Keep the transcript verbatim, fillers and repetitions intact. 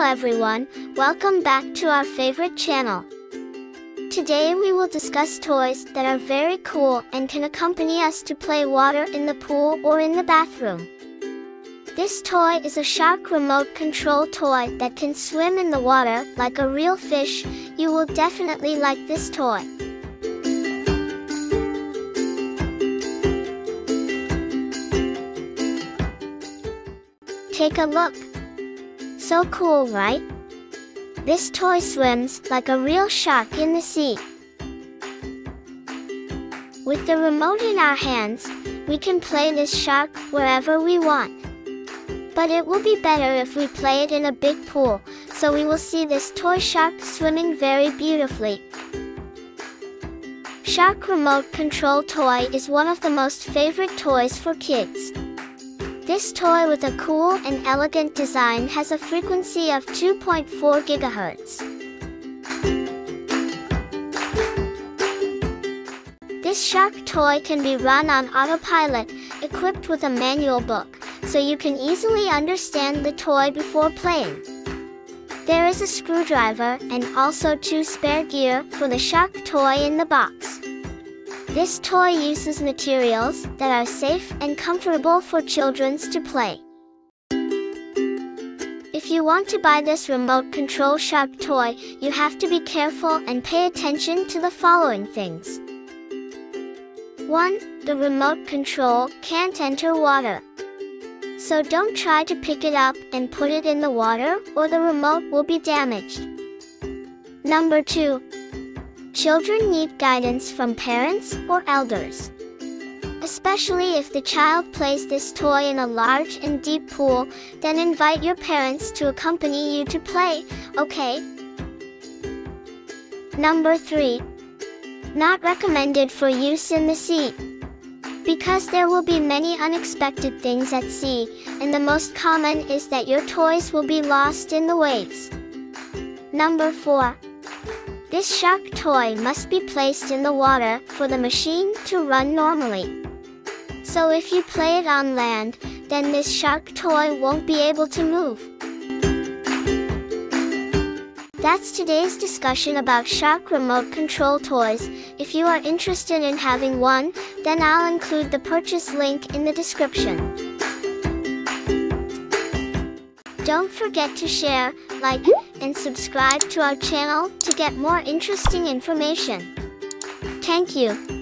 Hello everyone, welcome back to our favorite channel. Today we will discuss toys that are very cool and can accompany us to play water in the pool or in the bathroom. This toy is a shark remote control toy that can swim in the water like a real fish. You will definitely like this toy. Take a look. So cool, right? This toy swims like a real shark in the sea. With the remote in our hands, we can play this shark wherever we want. But it will be better if we play it in a big pool, so we will see this toy shark swimming very beautifully. Shark remote control toy is one of the most favorite toys for kids. This toy with a cool and elegant design has a frequency of two point four gigahertz. This shark toy can be run on autopilot, equipped with a manual book, so you can easily understand the toy before playing. There is a screwdriver and also two spare gear for the shark toy in the box. This toy uses materials that are safe and comfortable for children to play. If you want to buy this remote control shark toy, you have to be careful and pay attention to the following things. one The remote control can't enter water. So don't try to pick it up and put it in the water, or the remote will be damaged. Number two Children need guidance from parents or elders. Especially if the child plays this toy in a large and deep pool, then invite your parents to accompany you to play, okay? Number three Not recommended for use in the sea. Because there will be many unexpected things at sea, and the most common is that your toys will be lost in the waves. Number four This shark toy must be placed in the water for the machine to run normally. So if you play it on land, then this shark toy won't be able to move. That's today's discussion about shark remote control toys. If you are interested in having one, then I'll include the purchase link in the description. Don't forget to share, like, and subscribe to our channel to get more interesting information. Thank you.